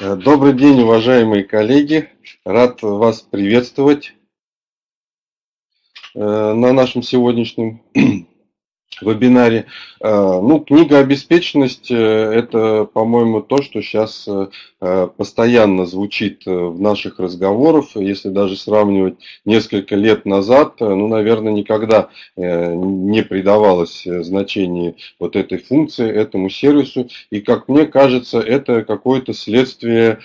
Добрый день, уважаемые коллеги. Рад вас приветствовать на нашем сегодняшнем вебинаре. Ну, книга «Обеспеченность» — это, по-моему, то, что сейчас постоянно звучит в наших разговорах. Если даже сравнивать несколько лет назад, ну, наверное, никогда не придавалось значение вот этой функции, этому сервису. И, как мне кажется, это какое-то следствие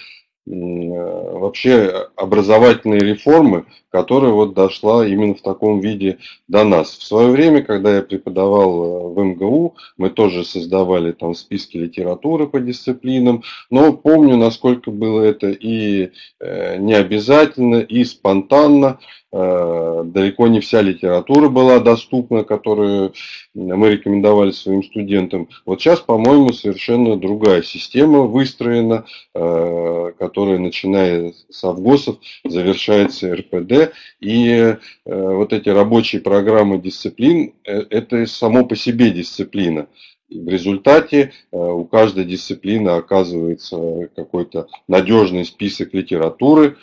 вообще образовательной реформы, которая вот дошла именно в таком виде до нас. В свое время, когда я преподавал в МГУ, мы тоже создавали там списки литературы по дисциплинам, но помню, насколько было это и необязательно, и спонтанно. Далеко не вся литература была доступна, которую мы рекомендовали своим студентам. Вот сейчас, по-моему, совершенно другая система выстроена, которая, начиная с АВГОСов, завершается РПД. И вот эти рабочие программы дисциплин – это само по себе дисциплина. В результате у каждой дисциплины оказывается какой-то надежный список литературы.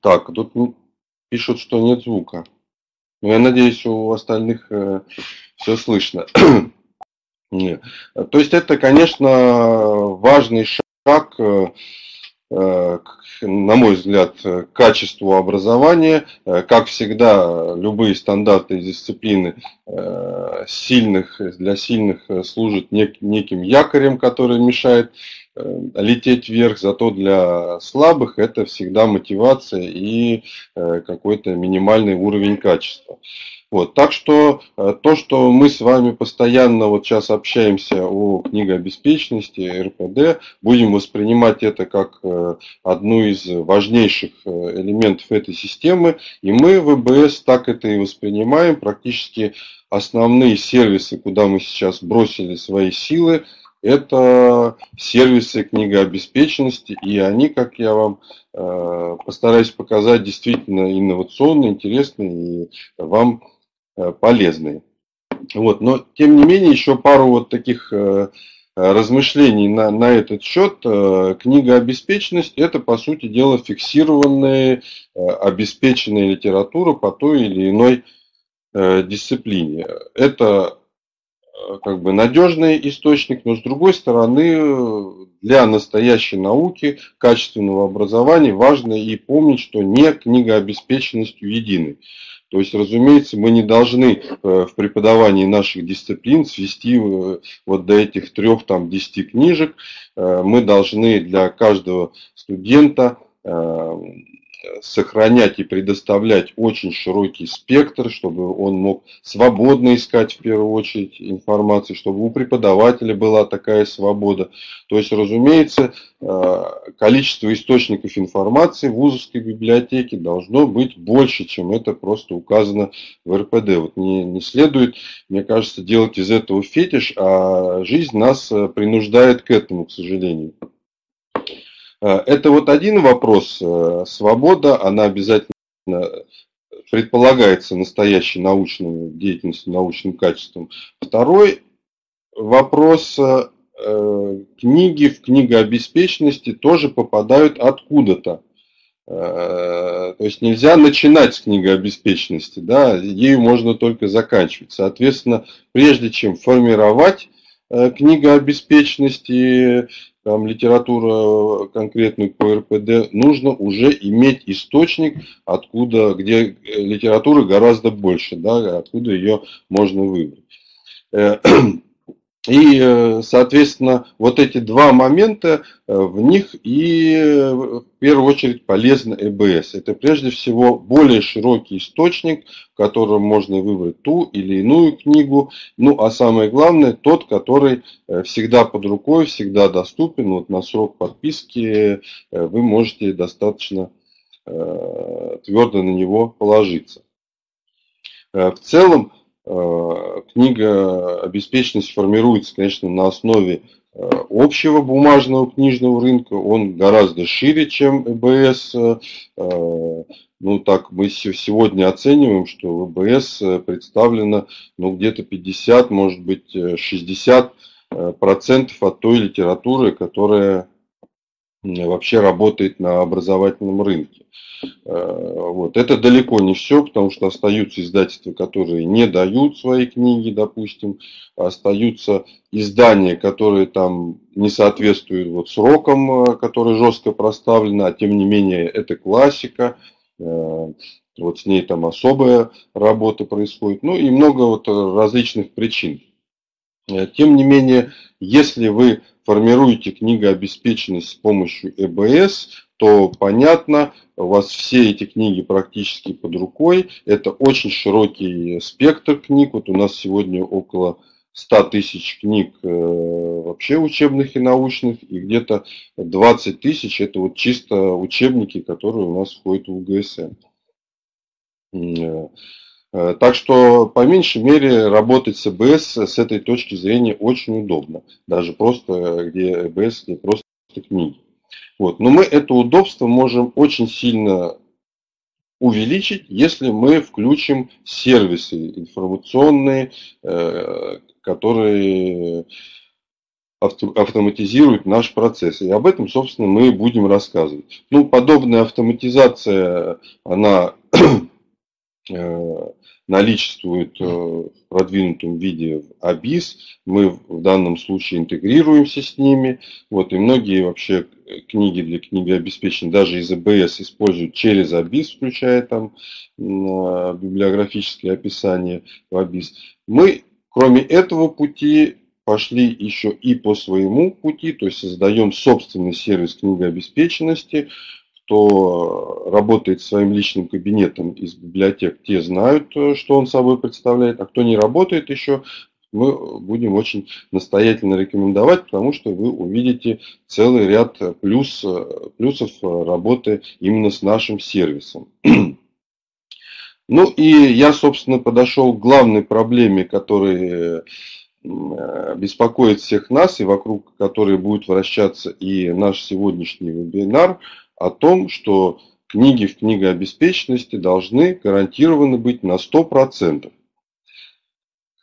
Так, тут пишут, что нет звука. Но я надеюсь, у остальных все слышно. То есть это, конечно, важный шаг, на мой взгляд, к качеству образования. Как всегда, любые стандарты и дисциплины для сильных служат неким якорем, который мешает лететь вверх, зато для слабых это всегда мотивация и какой-то минимальный уровень качества. Вот. Так что то, что мы с вами постоянно вот сейчас общаемся о книгообеспеченности, РПД, будем воспринимать это как одну из важнейших элементов этой системы, и мы в ЭБС так это и воспринимаем. Практически основные сервисы, куда мы сейчас бросили свои силы, это сервисы книгообеспеченности, и они, как я вам постараюсь показать, действительно инновационные, интересные и вам полезные. Вот. Но, тем не менее, еще пару вот таких размышлений на этот счет. Книгообеспеченность – это, по сути дела, фиксированная, обеспеченная литература по той или иной дисциплине. Это как бы надежный источник, но с другой стороны, для настоящей науки, качественного образования важно и помнить, что не книгообеспеченностью единой. То есть, разумеется, мы не должны в преподавании наших дисциплин свести вот до этих 3-10 книжек. Мы должны для каждого студента сохранять и предоставлять очень широкий спектр, чтобы он мог свободно искать в первую очередь информацию, чтобы у преподавателя была такая свобода. То есть, разумеется, количество источников информации в вузовской библиотеке должно быть больше, чем это просто указано в РПД. Вот не следует, мне кажется, делать из этого фетиш, а жизнь нас принуждает к этому, к сожалению. Это вот один вопрос. Свобода, она обязательно предполагается настоящей научной деятельностью, научным качеством. Второй вопрос. Книги в книгообеспеченности тоже попадают откуда-то. То есть нельзя начинать с книгообеспеченности, да, ею можно только заканчивать. Соответственно, прежде чем формировать книгообеспеченности, там, литература конкретную по РПД, нужно уже иметь источник, откуда, где литературы гораздо больше, да, откуда ее можно выбрать. И, соответственно, вот эти два момента, в них и в первую очередь полезно ЭБС. Это прежде всего более широкий источник, в котором можно выбрать ту или иную книгу. Ну, а самое главное, тот, который всегда под рукой, всегда доступен. Вот на срок подписки вы можете достаточно твердо на него положиться. В целом, книгообеспеченность формируется, конечно, на основе общего бумажного книжного рынка. Он гораздо шире, чем ЭБС. Ну, так мы сегодня оцениваем, что в ЭБС представлено, ну, где-то 50, может быть, 60% от той литературы, которая вообще работает на образовательном рынке. Вот. Это далеко не все, потому что остаются издательства, которые не дают свои книги, допустим, остаются издания, которые там не соответствуют вот срокам, которые жестко проставлены, а тем не менее это классика, вот с ней там особая работа происходит, ну и много вот различных причин. Тем не менее, если вы формируете книгообеспеченность с помощью ЭБС, то понятно, у вас все эти книги практически под рукой. Это очень широкий спектр книг. Вот у нас сегодня около 100 тысяч книг вообще учебных и научных, и где-то 20 тысяч это вот чисто учебники, которые у нас входят в УГСН. Так что, по меньшей мере, работать с ЭБС с этой точки зрения очень удобно. Даже просто, где ЭБС, где просто книги. Вот. Но мы это удобство можем очень сильно увеличить, если мы включим сервисы информационные, которые автоматизируют наш процесс. И об этом, собственно, мы будем рассказывать. Ну, подобная автоматизация, она наличествует в продвинутом виде в АБИС, мы в данном случае интегрируемся с ними, вот, и многие вообще книги для книгообеспечения даже из ЭБС используют через АБИС, включая там библиографическое описание в АБИС. Мы, кроме этого пути, пошли еще и по своему пути, то есть создаем собственный сервис книгообеспеченности. Кто работает своим личным кабинетом из библиотек, те знают, что он собой представляет, а кто не работает еще, мы будем очень настоятельно рекомендовать, потому что вы увидите целый ряд плюсов работы именно с нашим сервисом. Ну и я, собственно, подошел к главной проблеме, которая беспокоит всех нас и вокруг которой будет вращаться и наш сегодняшний вебинар, о том, что книги в книгообеспеченности должны гарантированно быть на 100%.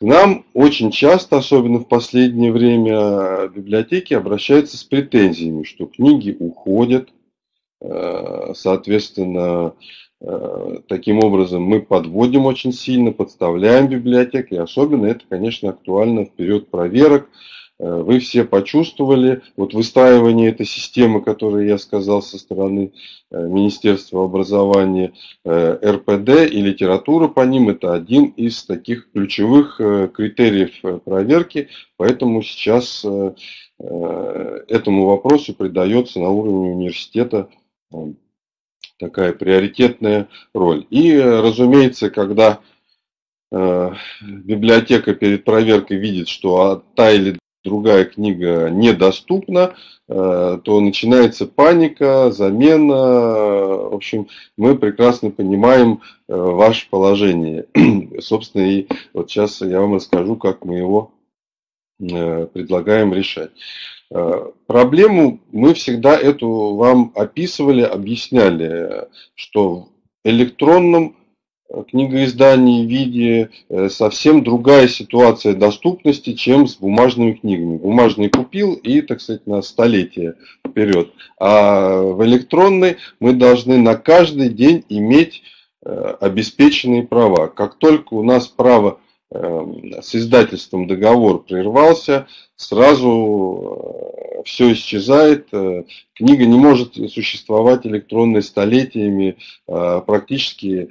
К нам очень часто, особенно в последнее время, библиотеки обращаются с претензиями, что книги уходят, соответственно, таким образом мы подводим очень сильно, подставляем библиотеки, особенно это, конечно, актуально в период проверок. Вы все почувствовали вот выстраивание этой системы, которую я сказал, со стороны Министерства образования, РПД и литература по ним. Это один из таких ключевых критериев проверки. Поэтому сейчас этому вопросу придается на уровне университета такая приоритетная роль. И, разумеется, когда библиотека перед проверкой видит, что та или другая книга недоступна, то начинается паника, замена. В общем, мы прекрасно понимаем ваше положение. Собственно, и вот сейчас я вам расскажу, как мы его предлагаем решать. Проблему мы всегда эту вам описывали, объясняли, что в электронном книгоиздании в виде совсем другая ситуация доступности, чем с бумажными книгами. Бумажный купил и, так сказать, на столетие вперед. А в электронной мы должны на каждый день иметь обеспеченные права. Как только у нас право с издательством договор прервался, сразу все исчезает, книга не может существовать электронной столетиями, практически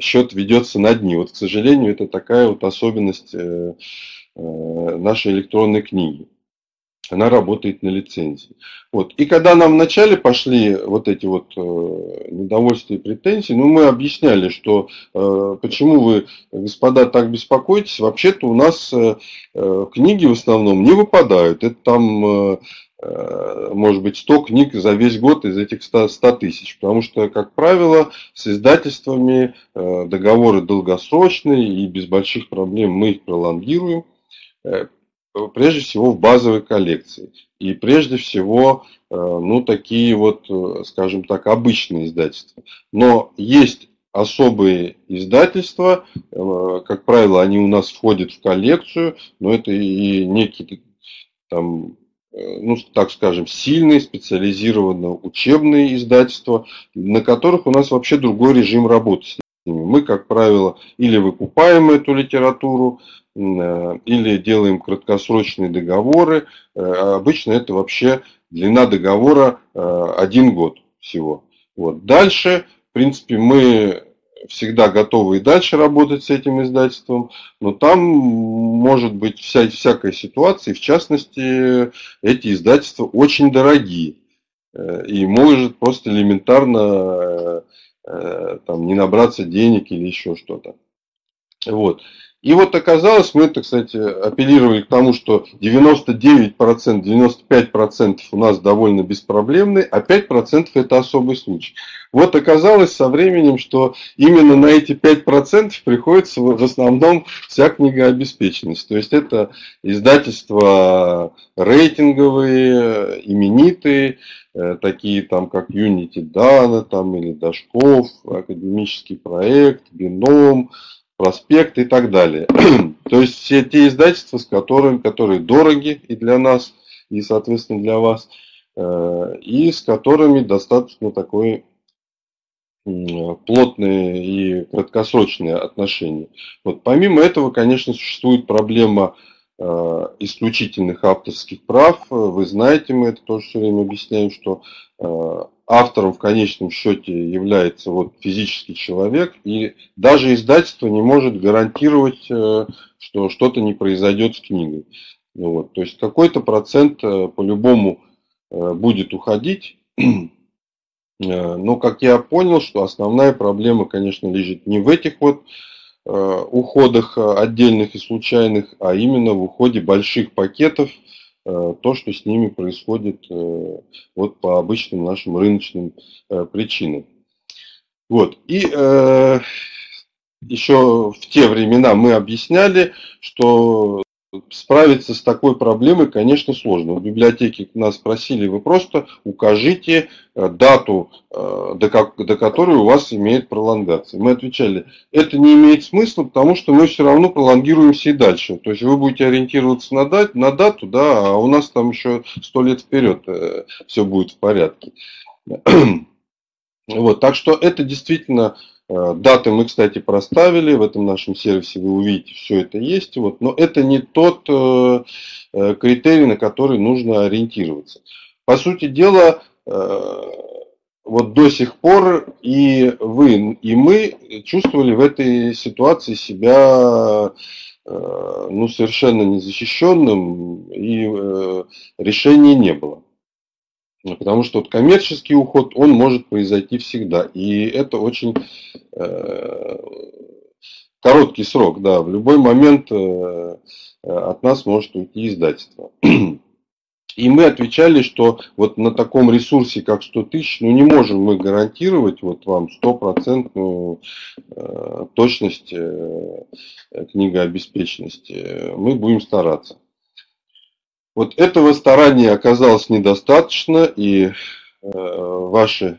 счет ведется на дни. Вот, к сожалению, это такая вот особенность нашей электронной книги. Она работает на лицензии. Вот. И когда нам вначале пошли вот эти вот недовольства и претензии, ну, мы объясняли, что почему вы, господа, так беспокоитесь. Вообще-то у нас книги в основном не выпадают. Это там, может быть, 100 книг за весь год из этих 100 тысяч. Потому что, как правило, с издательствами договоры долгосрочные, и без больших проблем мы их пролонгируем. Прежде всего в базовой коллекции. И прежде всего, ну, такие вот, скажем так, обычные издательства. Но есть особые издательства, как правило, они у нас входят в коллекцию, но это и некие там ну, так скажем, сильные специализированные учебные издательства, на которых у нас вообще другой режим работы с ними. Мы, как правило, или выкупаем эту литературу, или делаем краткосрочные договоры. Обычно это вообще длина договора 1 год всего. Вот. Дальше, в принципе, мы всегда готовы и дальше работать с этим издательством, но там может быть всякая ситуация, в частности, эти издательства очень дорогие, и может просто элементарно там, не набраться денег или еще что-то. Вот. И вот оказалось, мы, это, кстати, апеллировали к тому, что 99%, 95% у нас довольно беспроблемные, а 5% это особый случай. Вот оказалось со временем, что именно на эти 5% приходится в основном вся книгообеспеченность. То есть это издательства рейтинговые, именитые, такие там как Юнити Дана там, или Дашков, Академический проект, Бином, Проспект и так далее. То есть все те издательства, с которыми, которые дороги и для нас, и, соответственно, для вас, и с которыми достаточно такое плотное и краткосрочное отношение. Вот. Помимо этого, конечно, существует проблема исключительных авторских прав. Вы знаете, мы это тоже все время объясняем, что автором в конечном счете является вот физический человек, и даже издательство не может гарантировать, что что-то не произойдет с книгой. Вот. То есть какой-то процент по-любому будет уходить. Но, как я понял, что основная проблема, конечно, лежит не в этих вот уходах отдельных и случайных, а именно в уходе больших пакетов, то, что с ними происходит вот по обычным нашим рыночным причинам. Вот. И еще в те времена мы объясняли, что справиться с такой проблемой, конечно, сложно. В библиотеке нас просили, вы просто укажите дату, до которой у вас имеет пролонгация. Мы отвечали, это не имеет смысла, потому что мы все равно пролонгируемся и дальше. То есть вы будете ориентироваться на дату, да, а у нас там еще 100 лет вперед все будет в порядке. Вот, так что это действительно... Даты мы, кстати, проставили, в этом нашем сервисе вы увидите, все это есть. Вот, но это не тот критерий, на который нужно ориентироваться. По сути дела, вот до сих пор и вы, и мы чувствовали в этой ситуации себя ну, совершенно незащищенным, и решения не было. Потому что вот коммерческий уход, он может произойти всегда. И это очень короткий срок. Да, в любой момент от нас может уйти издательство. И мы отвечали, что вот на таком ресурсе, как 100 тысяч, ну не можем мы гарантировать вот вам 100% точность книгообеспеченности. Мы будем стараться. Вот этого старания оказалось недостаточно, и ваши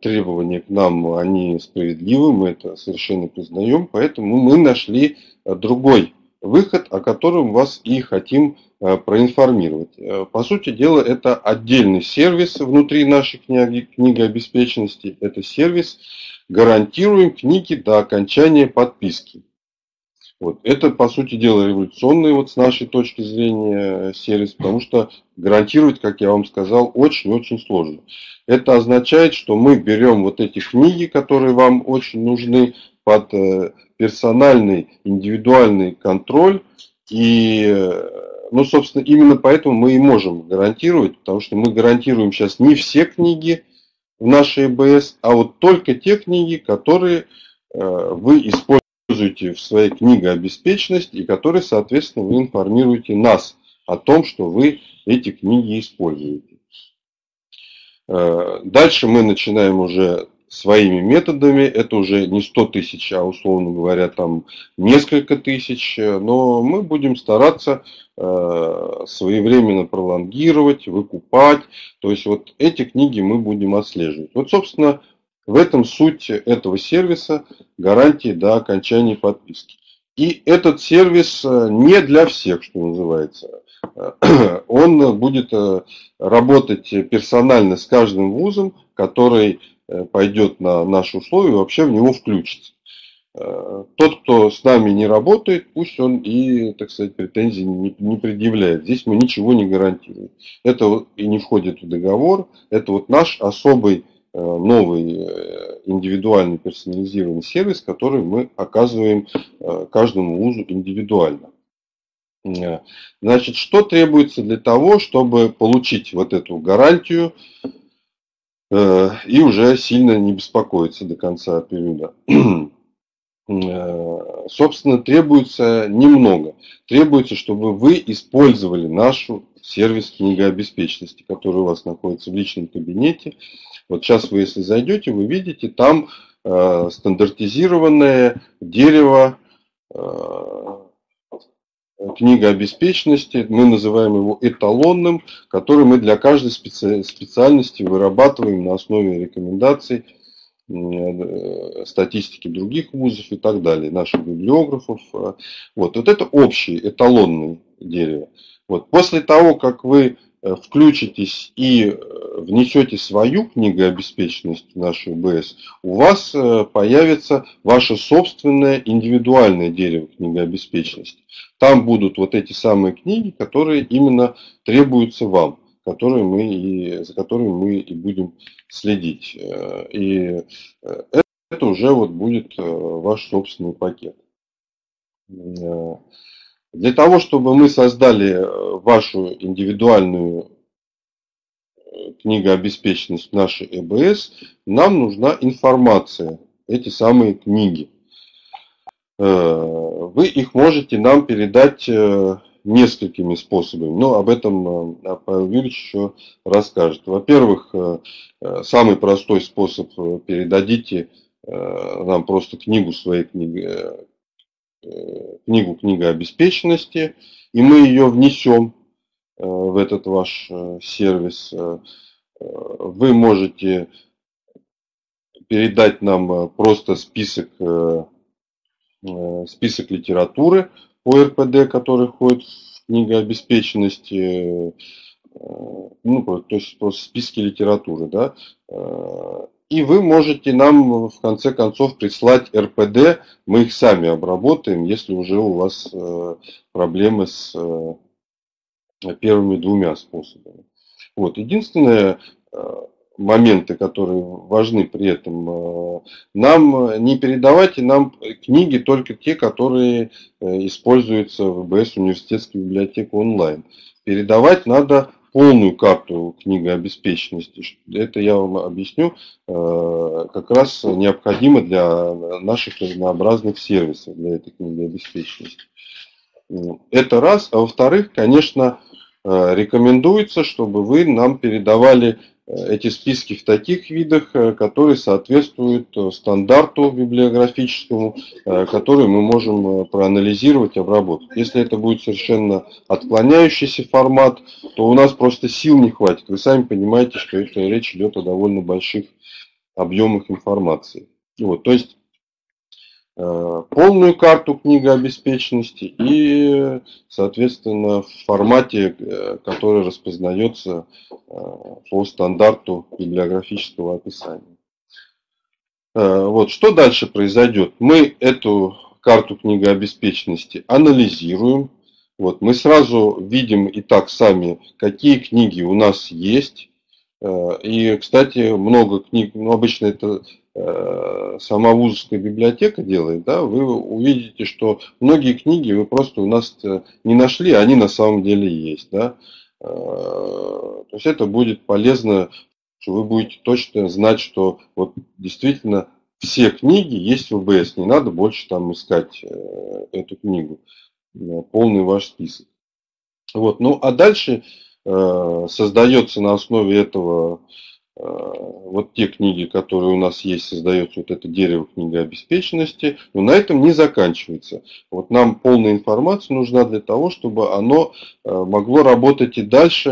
требования к нам, они справедливы, мы это совершенно признаем, поэтому мы нашли другой выход, о котором вас и хотим проинформировать. По сути дела, это отдельный сервис внутри нашей книгообеспеченности, это сервис «Гарантируем книги до окончания подписки». Вот. Это, по сути дела, революционный вот, с нашей точки зрения сервис, потому что гарантировать, как я вам сказал, очень-очень сложно. Это означает, что мы берем вот эти книги, которые вам очень нужны, под персональный, индивидуальный контроль. И, ну, собственно, именно поэтому мы и можем гарантировать, потому что мы гарантируем сейчас не все книги в нашей ЭБС, а вот только те книги, которые вы используете в своей книгообеспеченности и которые, соответственно, вы информируете нас о том, что вы эти книги используете. Дальше мы начинаем уже своими методами. Это уже не 100 тысяч, а, условно говоря, там несколько тысяч. Но мы будем стараться своевременно пролонгировать, выкупать. То есть вот эти книги мы будем отслеживать. Вот, собственно, в этом суть этого сервиса гарантии до окончания подписки. И этот сервис не для всех, что называется. он будет работать персонально с каждым вузом, который пойдет на наши условия и вообще в него включится. Тот, кто с нами не работает, пусть он и, так сказать, претензий не предъявляет. Здесь мы ничего не гарантируем. Это и не входит в договор. Это вот наш особый новый индивидуальный персонализированный сервис, который мы оказываем каждому вузу индивидуально. Значит, что требуется для того, чтобы получить вот эту гарантию и уже сильно не беспокоиться до конца периода? Собственно, требуется немного. Требуется, чтобы вы использовали нашу сервис книгообеспеченности, который у вас находится в личном кабинете. Вот сейчас вы, если зайдете, вы видите там стандартизированное дерево книгообеспеченности. Мы называем его эталонным, который мы для каждой специальности вырабатываем на основе рекомендаций, статистики других вузов и так далее, наших библиографов. Вот это общий эталонный дерево. Вот. После того, как вы включитесь и внесете свою книгообеспеченность в нашу ЭБС, у вас появится ваше собственное индивидуальное дерево книгообеспеченности. Там будут вот эти самые книги, которые именно требуются вам, за которыми мы и будем следить. И это уже вот будет ваш собственный пакет. Для того, чтобы мы создали вашу индивидуальную книгообеспеченность в нашей ЭБС, нам нужна информация, эти самые книги. Вы их можете нам передать несколькими способами, но об этом Павел Юрьевич еще расскажет. Во-первых, самый простой способ: передадите нам просто книгу своей книгу книгообеспеченности, и мы ее внесем в этот ваш сервис. Вы можете передать нам просто список литературы по РПД, который входит в книгообеспеченности, то есть просто списки литературы, да. И вы можете нам, в конце концов, прислать РПД, мы их сами обработаем, если уже у вас проблемы с первыми двумя способами. Вот. Единственные моменты, которые важны при этом, нам не передавайте нам книги только те, которые используются в ЭБС университетской библиотеки онлайн. Передавать надо полную карту книгообеспеченности. Это я вам объясню, как раз необходимо для наших разнообразных сервисов, для этой книгообеспеченности. Это раз. А во-вторых, конечно, рекомендуется, чтобы вы нам передавали эти списки в таких видах, которые соответствуют стандарту библиографическому, который мы можем проанализировать, обработать. Если это будет совершенно отклоняющийся формат, то у нас просто сил не хватит. Вы сами понимаете, что это речь идет о довольно больших объемах информации. Вот, то есть полную карту книгообеспеченности и, соответственно, в формате, который распознается по стандарту библиографического описания. Вот, что дальше произойдет? Мы эту карту книгообеспеченности анализируем. Вот, мы сразу видим и так сами, какие книги у нас есть. И, кстати, много книг, обычно это сама вузовская библиотека делает, да, вы увидите, что многие книги вы просто у нас не нашли, они на самом деле есть, да. То есть это будет полезно, что вы будете точно знать, что вот действительно все книги есть в ЭБС, не надо больше там искать эту книгу, полный ваш список. Вот, ну а дальше создается на основе этого вот те книги, которые у нас есть, создается вот это дерево книгообеспеченности, но на этом не заканчивается. Вот нам полная информация нужна для того, чтобы оно могло работать и дальше.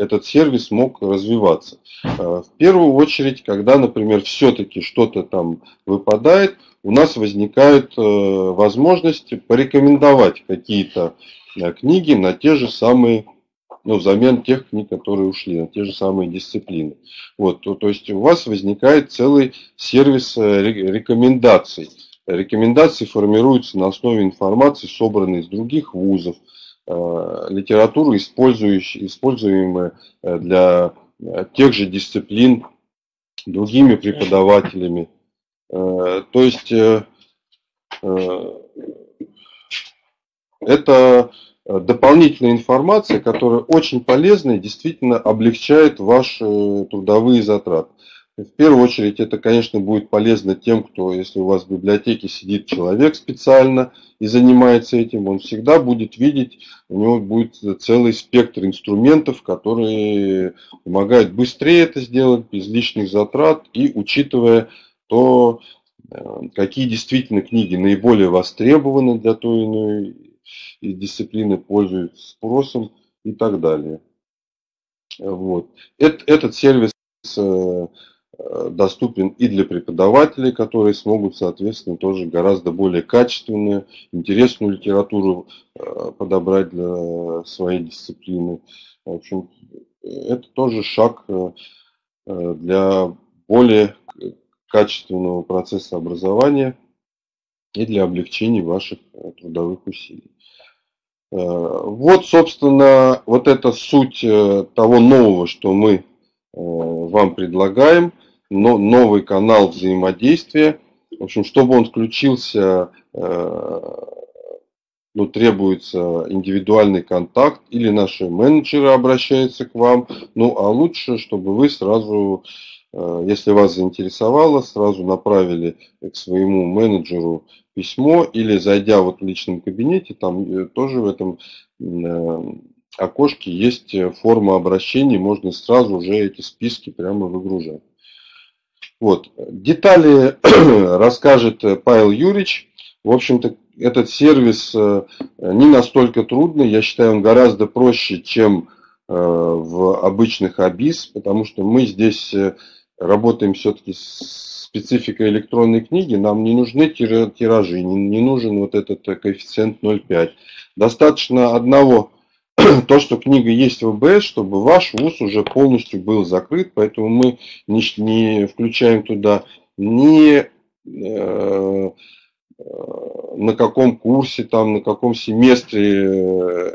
этот сервис мог развиваться. В первую очередь, когда, например, все-таки что-то там выпадает, у нас возникают возможности порекомендовать какие-то книги на те же самые, ну, взамен тех книг, которые ушли, на те же самые дисциплины. Вот, то есть у вас возникает целый сервис рекомендаций. Рекомендации формируются на основе информации, собранной из других вузов, литературы, используемые для тех же дисциплин другими преподавателями. То есть это дополнительная информация, которая очень полезна и действительно облегчает ваши трудовые затраты. В первую очередь это, конечно, будет полезно тем, кто, если у вас в библиотеке сидит человек специально и занимается этим, он всегда будет видеть, у него будет целый спектр инструментов, которые помогают быстрее это сделать, без лишних затрат и учитывая то, какие действительно книги наиболее востребованы для той или иной дисциплины, пользуются спросом и так далее. Вот. Этот сервис доступен и для преподавателей, которые смогут, соответственно, тоже гораздо более качественную, интересную литературу подобрать для своей дисциплины. В общем, это тоже шаг для более качественного процесса образования и для облегчения ваших трудовых усилий. Вот, собственно, вот это суть того нового, что мы вам предлагаем. Но новый канал взаимодействия. В общем, чтобы он включился, ну, требуется индивидуальный контакт, или наши менеджеры обращаются к вам. Ну, а лучше, чтобы вы сразу, если вас заинтересовало, сразу направили к своему менеджеру письмо, или зайдя вот в личном кабинете, там тоже в этом окошке есть форма обращений, можно сразу уже эти списки прямо выгружать. Вот. Детали расскажет Павел Юрьевич. В общем-то, этот сервис не настолько трудный. Я считаю, он гораздо проще, чем в обычных АБИС, потому что мы здесь работаем все-таки с спецификой электронной книги. Нам не нужны тиражи, не нужен вот этот коэффициент 0,5. Достаточно одного... То, что книга есть в ЭБС, чтобы ваш вуз уже полностью был закрыт, поэтому мы не включаем туда ни на каком курсе, там, на каком семестре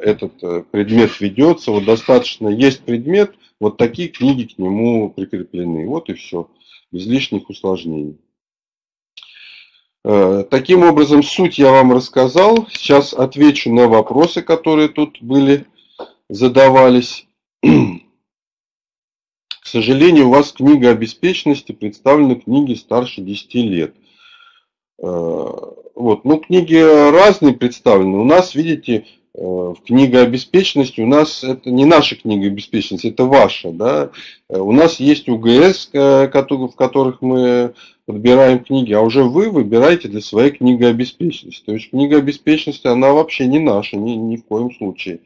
этот предмет ведется. Вот достаточно есть предмет, вот такие книги к нему прикреплены. Вот и все, без лишних усложнений. Таким образом, суть я вам рассказал. Сейчас отвечу на вопросы, которые тут были. Задавались. К сожалению, у вас книга обеспеченности представлена книги старше 10 лет. Вот. Ну, книги разные представлены. У нас, видите, книга обеспеченности, у нас это не наша книга обеспеченности, это ваша. Да? У нас есть УГС, в которых мы подбираем книги, а уже вы выбираете для своей книги обеспеченности. То есть книга обеспеченности, она вообще не наша, ни в коем случае.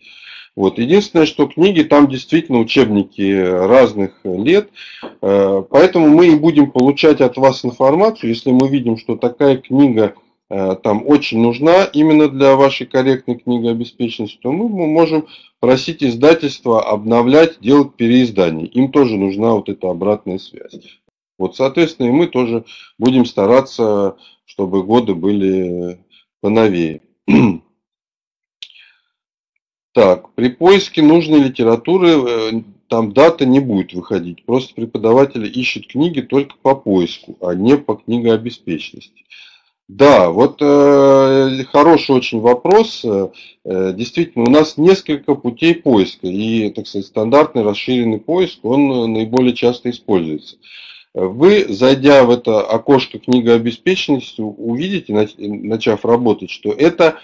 Вот. Единственное, что книги, там действительно учебники разных лет, поэтому мы и будем получать от вас информацию, если мы видим, что такая книга там очень нужна именно для вашей корректной книгообеспеченности, то мы можем просить издательства обновлять, делать переиздание. Им тоже нужна вот эта обратная связь. Вот, соответственно, и мы тоже будем стараться, чтобы годы были поновее. Так, при поиске нужной литературы там дата не будет выходить. Просто преподаватели ищут книги только по поиску, а не по книгообеспеченности. Да, вот хороший очень вопрос. Действительно, у нас несколько путей поиска. И, так сказать, стандартный расширенный поиск, он наиболее часто используется. Вы, зайдя в это окошко книгообеспеченности, увидите, начав работать, что это...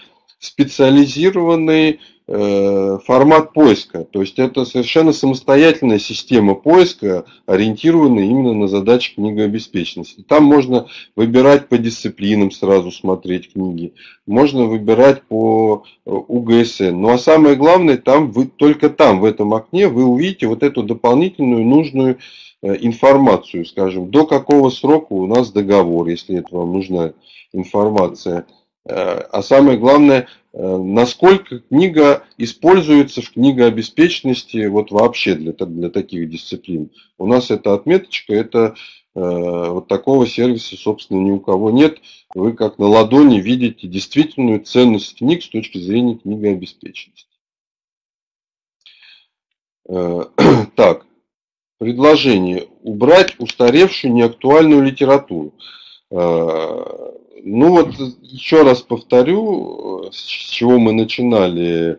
специализированный формат поиска. То есть это совершенно самостоятельная система поиска, ориентированная именно на задачи книгообеспеченности. Там можно выбирать по дисциплинам, сразу смотреть книги. Можно выбирать по УГСН. Ну а самое главное, там вы, только там, в этом окне, вы увидите вот эту дополнительную нужную информацию. Скажем, до какого срока у нас договор, если это вам нужна информация. А самое главное, насколько книга используется в книгообеспеченности вот вообще для таких дисциплин. У нас эта отметочка, это вот такого сервиса, собственно, ни у кого нет. Вы как на ладони видите действительную ценность книг с точки зрения книгообеспеченности. Так, предложение. Убрать устаревшую неактуальную литературу. Ну вот, еще раз повторю, с чего мы начинали.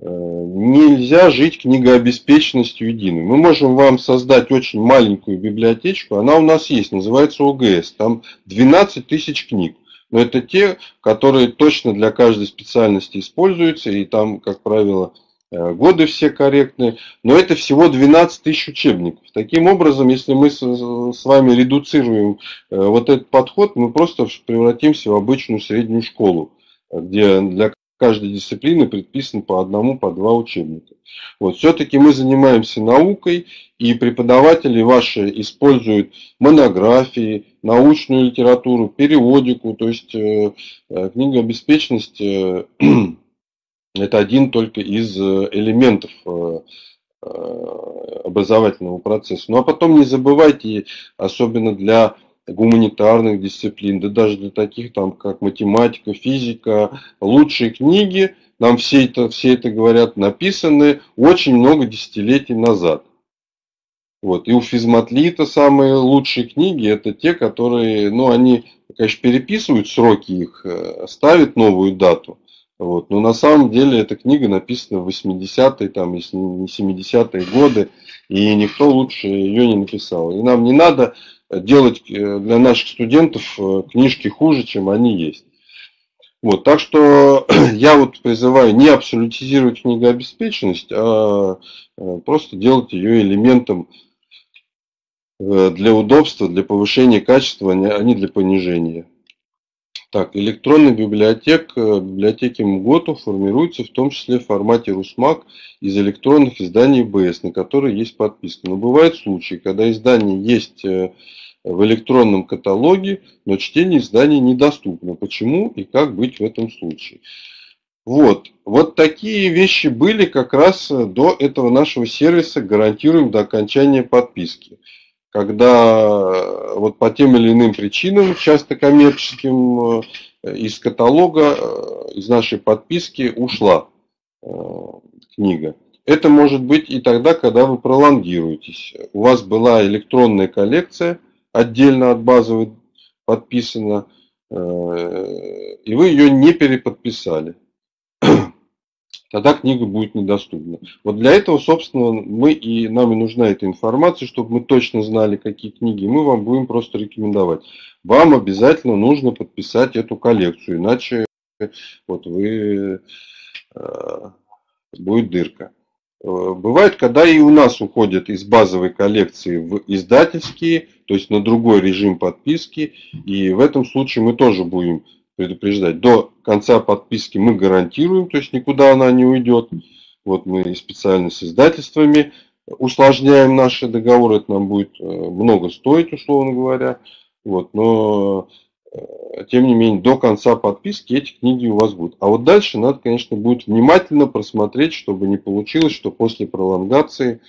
Нельзя жить книгообеспеченностью единой. Мы можем вам создать очень маленькую библиотечку, она у нас есть, называется ОГС. Там 12 тысяч книг. Но это те, которые точно для каждой специальности используются, и там, как правило, годы все корректные, но это всего 12 тысяч учебников. Таким образом, если мы с вами редуцируем вот этот подход, мы просто превратимся в обычную среднюю школу, где для каждой дисциплины предписано по одному, по два учебника. Вот, все-таки мы занимаемся наукой, и преподаватели ваши используют монографии, научную литературу, периодику, то есть книгообеспеченность... Это один только из элементов образовательного процесса. Ну а потом не забывайте, особенно для гуманитарных дисциплин, да даже для таких, там, как математика, физика, лучшие книги, нам все это говорят, написаны очень много десятилетий назад. Вот. И у физматлита самые лучшие книги, это те, которые, ну, они, конечно, переписывают сроки их, ставят новую дату. Вот. Но на самом деле эта книга написана в 80-е, там, если не 70-е годы, и никто лучше ее не написал. И нам не надо делать для наших студентов книжки хуже, чем они есть. Вот. Так что я вот призываю не абсолютизировать книгообеспеченность, а просто делать ее элементом для удобства, для повышения качества, а не для понижения. Так, электронная библиотека, библиотеки МГОТУ формируется в том числе в формате РУСМАК из электронных изданий ЭБС, на которые есть подписка. Но бывают случаи, когда издание есть в электронном каталоге, но чтение изданий недоступно. Почему и как быть в этом случае? Вот такие вещи были как раз до этого нашего сервиса «Гарантируем до окончания подписки». Когда вот по тем или иным причинам, часто коммерческим, из каталога, из нашей подписки ушла книга. Это может быть и тогда, когда вы пролонгируетесь. У вас была электронная коллекция, отдельно от базовой подписана, и вы ее не переподписали. Тогда книга будет недоступна. Вот для этого, собственно, нам и нужна эта информация, чтобы мы точно знали, какие книги мы вам будем просто рекомендовать. Вам обязательно нужно подписать эту коллекцию, иначе вот будет дырка. Бывает, когда и у нас уходят из базовой коллекции в издательские, то есть на другой режим подписки, и в этом случае мы тоже будем предупреждать. До конца подписки мы гарантируем, то есть никуда она не уйдет. Вот мы специально с издательствами усложняем наши договоры, это нам будет много стоить, условно говоря. Вот, но тем не менее до конца подписки эти книги у вас будут. А вот дальше надо, конечно, будет внимательно просмотреть, чтобы не получилось, что после пролонгации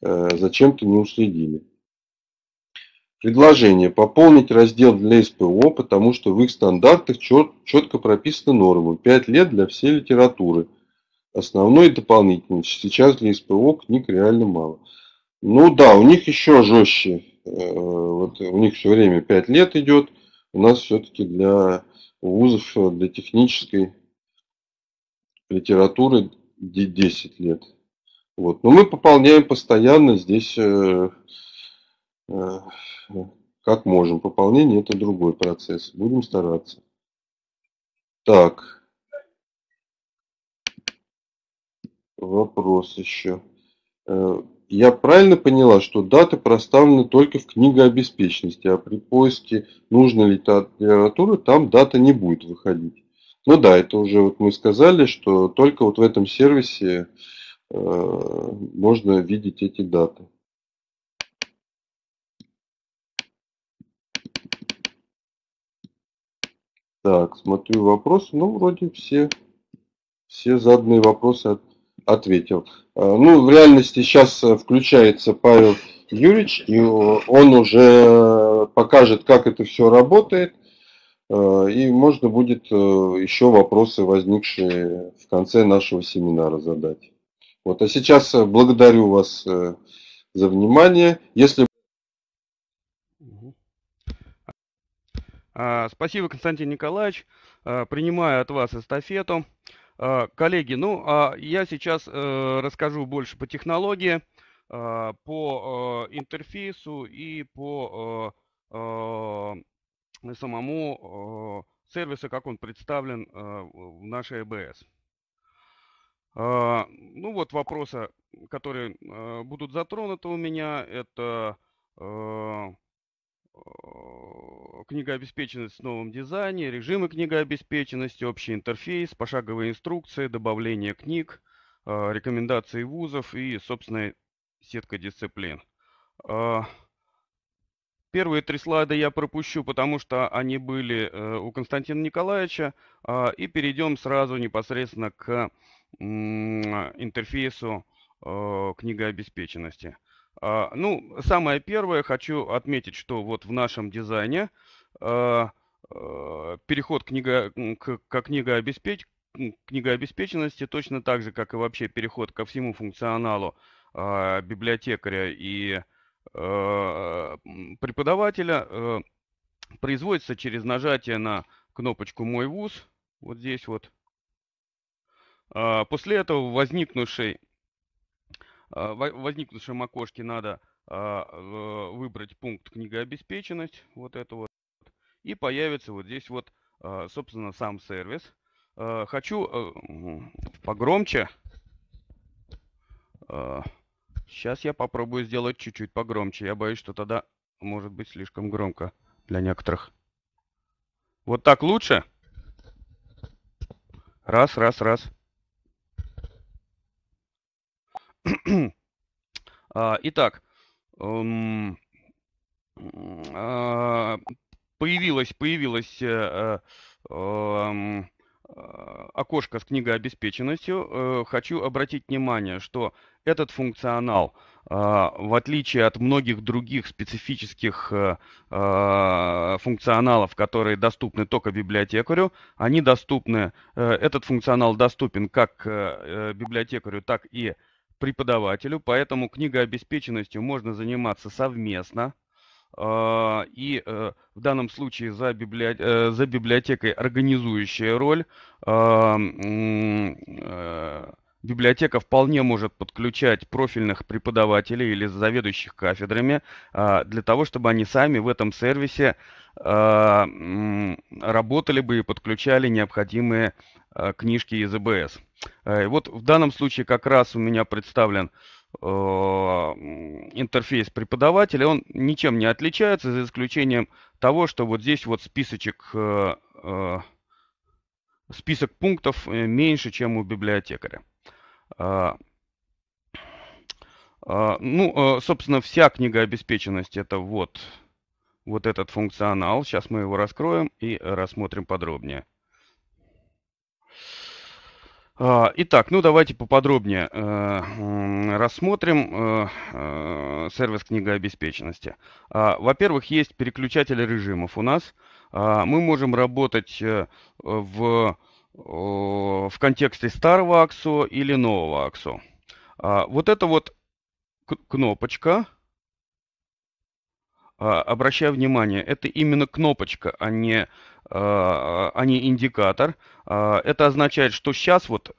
зачем-то не уследили. Предложение. Пополнить раздел для СПО, потому что в их стандартах четко прописаны нормы. 5 лет для всей литературы. Основной и дополнительный. Сейчас для СПО книг реально мало. Ну да, у них еще жестче. Вот у них все время 5 лет идет. У нас все-таки для вузов, для технической литературы 10 лет. Вот. Но мы пополняем постоянно здесь... Как можем. Пополнение — это другой процесс. Будем стараться. Так. вопрос еще. Я правильно поняла, что даты проставлены только в книгообеспеченности, а при поиске нужной литературы там дата не будет выходить? Ну да, это уже вот мы сказали, что только вот в этом сервисе можно видеть эти даты. Так, смотрю вопросы. Ну, вроде все заданные вопросы ответил. Ну, в реальности сейчас включается Павел Юрьевич, и он уже покажет, как это все работает. И можно будет еще вопросы, возникшие в конце нашего семинара, задать. Вот, а сейчас благодарю вас за внимание. Если... Спасибо, Константин Николаевич. Принимаю от вас эстафету. Коллеги, ну, а я сейчас расскажу больше по технологии, по интерфейсу и по самому сервису, как он представлен в нашей ЭБС. Ну вот вопросы, которые будут затронуты у меня, это... книгообеспеченность в новом дизайне, режимы книгообеспеченности, общий интерфейс, пошаговые инструкции, добавление книг, рекомендации вузов и, собственно, сетка дисциплин. Первые три слайда я пропущу, потому что они были у Константина Николаевича, и перейдем сразу непосредственно к интерфейсу книгообеспеченности. Ну, самое первое, хочу отметить, что вот в нашем дизайне переход к книгообеспеченности точно так же, как и вообще переход ко всему функционалу библиотекаря и преподавателя производится через нажатие на кнопочку «Мой вуз». Вот здесь вот. После этого в возникнувшем окошке надо выбрать пункт «Книгообеспеченность», вот это вот, и появится вот здесь вот, собственно, сам сервис. Хочу погромче. Сейчас я попробую сделать чуть-чуть погромче. Я боюсь, что тогда может быть слишком громко для некоторых. Вот так лучше? Раз, раз, раз. Итак, появилось окошко с книгообеспеченностью. Хочу обратить внимание, что этот функционал, в отличие от многих других специфических функционалов, которые доступны только библиотекарю, они доступны, этот функционал доступен как библиотекарю, так и преподавателю, поэтому книгообеспеченностью можно заниматься совместно. И в данном случае за библиотекой организующая роль. Библиотека вполне может подключать профильных преподавателей или заведующих кафедрами для того, чтобы они сами в этом сервисе работали бы и подключали необходимые книжки из ЭБС. Вот в данном случае как раз у меня представлен интерфейс преподавателя. Он ничем не отличается, за исключением того, что вот здесь вот список пунктов меньше, чем у библиотекаря. Ну, собственно, вся книгообеспеченность — это вот этот функционал. Сейчас мы его раскроем и рассмотрим подробнее. Итак, ну давайте поподробнее рассмотрим сервис книгообеспеченности. Во-первых, есть переключатели режимов у нас. Мы можем работать в контексте старого АКСО или нового АКСО. Вот эта вот кнопочка, обращаю внимание, это именно кнопочка, а не индикатор. Это означает, что сейчас вот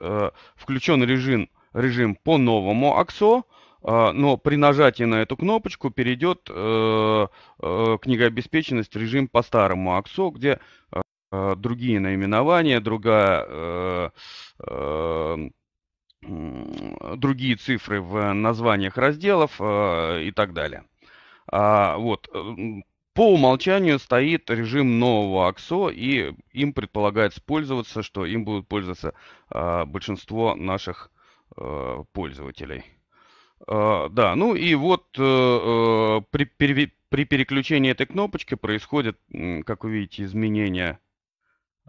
включен режим по новому АКСО, но при нажатии на эту кнопочку перейдет книгообеспеченность в режим по старому АКСО, где другие наименования, другая другие цифры в названиях разделов и так далее. Вот. По умолчанию стоит режим нового ОКСО, и им предполагается пользоваться, что им будут пользоваться большинство наших пользователей. Да, ну и вот при переключении этой кнопочки происходит, как вы видите, изменение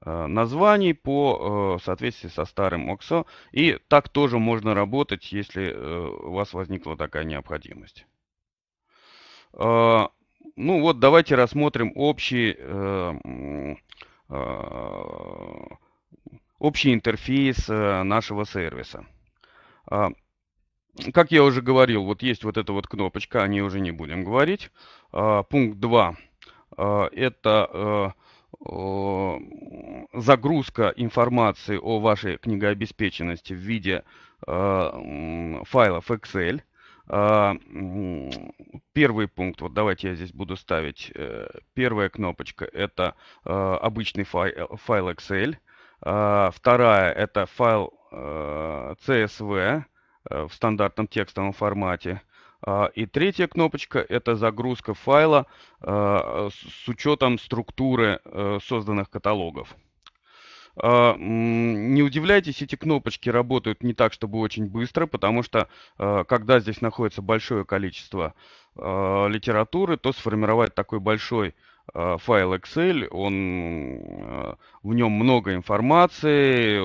названий по соответствии со старым ОКСО. И так тоже можно работать, если у вас возникла такая необходимость. Ну вот, давайте рассмотрим общий интерфейс нашего сервиса. Как я уже говорил, вот есть вот эта вот кнопочка, о ней уже не будем говорить. Пункт 2 – это загрузка информации о вашей книгообеспеченности в виде файлов Excel. Первый пункт, вот давайте я здесь буду ставить, первая кнопочка – это обычный файл Excel. Вторая – это файл CSV в стандартном текстовом формате. И третья кнопочка – это загрузка файла с учетом структуры созданных каталогов. Не удивляйтесь, эти кнопочки работают не так, чтобы очень быстро, потому что, когда здесь находится большое количество литературы, то сформировать такой большой файл Excel, в нем много информации,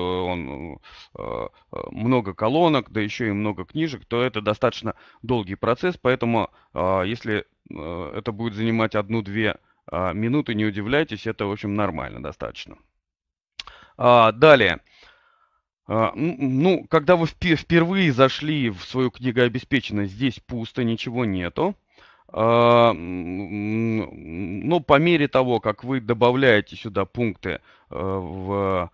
много колонок, да еще и много книжек, то это достаточно долгий процесс, поэтому если это будет занимать 1-2 минуты, не удивляйтесь, это, в общем, нормально достаточно. Далее, ну, когда вы впервые зашли в свою книгообеспеченность, здесь пусто, ничего нету. Но по мере того, как вы добавляете сюда пункты в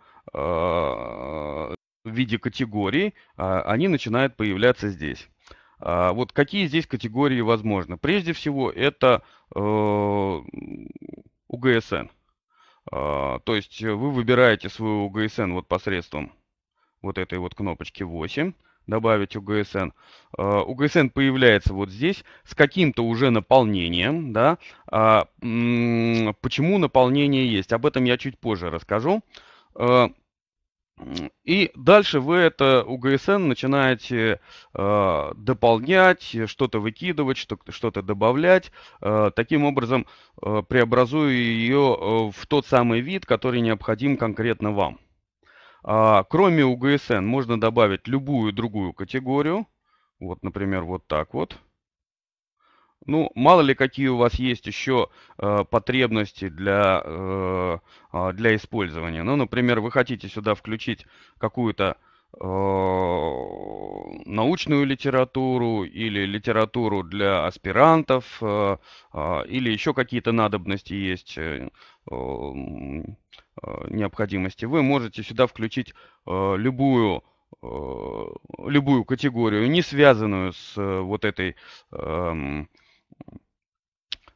виде категорий, они начинают появляться здесь. Вот какие здесь категории возможны? Прежде всего, это УГСН. То есть вы выбираете свою УГСН вот посредством вот этой вот кнопочки 8, добавить УГСН. УГСН появляется вот здесь с каким-то уже наполнением. Да? Почему наполнение есть? Об этом я чуть позже расскажу. И дальше вы это УГСН начинаете дополнять, что-то выкидывать, что-то добавлять, таким образом преобразуя ее в тот самый вид, который необходим конкретно вам. Кроме УГСН можно добавить любую другую категорию, вот, например, вот так вот. Ну, мало ли, какие у вас есть еще потребности для использования. Ну, например, вы хотите сюда включить какую-то научную литературу или литературу для аспирантов, или еще какие-то надобности есть, необходимости. Вы можете сюда включить любую категорию, не связанную с вот этой...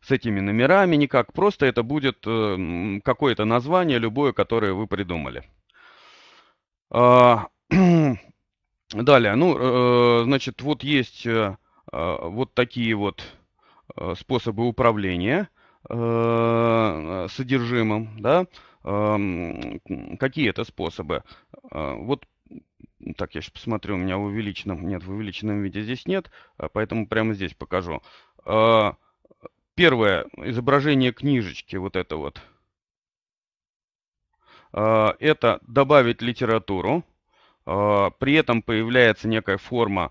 с этими номерами никак, просто это будет какое-то название, любое, которое вы придумали. Далее, ну, значит, вот есть вот такие вот способы управления содержимым, да, какие это способы. Вот. Так, я сейчас посмотрю, у меня в увеличенном, нет, в увеличенном виде здесь нет, поэтому прямо здесь покажу. Первое, изображение книжечки, вот это вот. Это добавить литературу, при этом появляется некая форма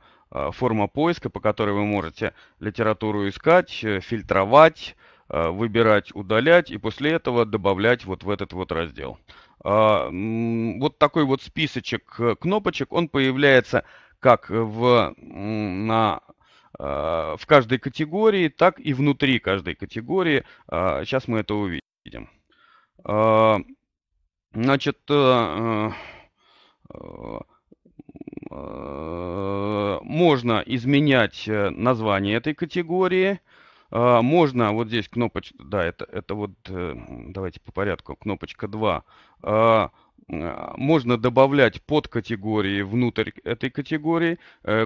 поиска, по которой вы можете литературу искать, фильтровать, выбирать, удалять и после этого добавлять вот в этот вот раздел. Вот такой вот списочек кнопочек, он появляется как в каждой категории, так и внутри каждой категории. Сейчас мы это увидим. Значит, можно изменять название этой категории. Можно вот здесь кнопочка, да, это вот, давайте по порядку, кнопочка 2. Можно добавлять подкатегории внутрь этой категории,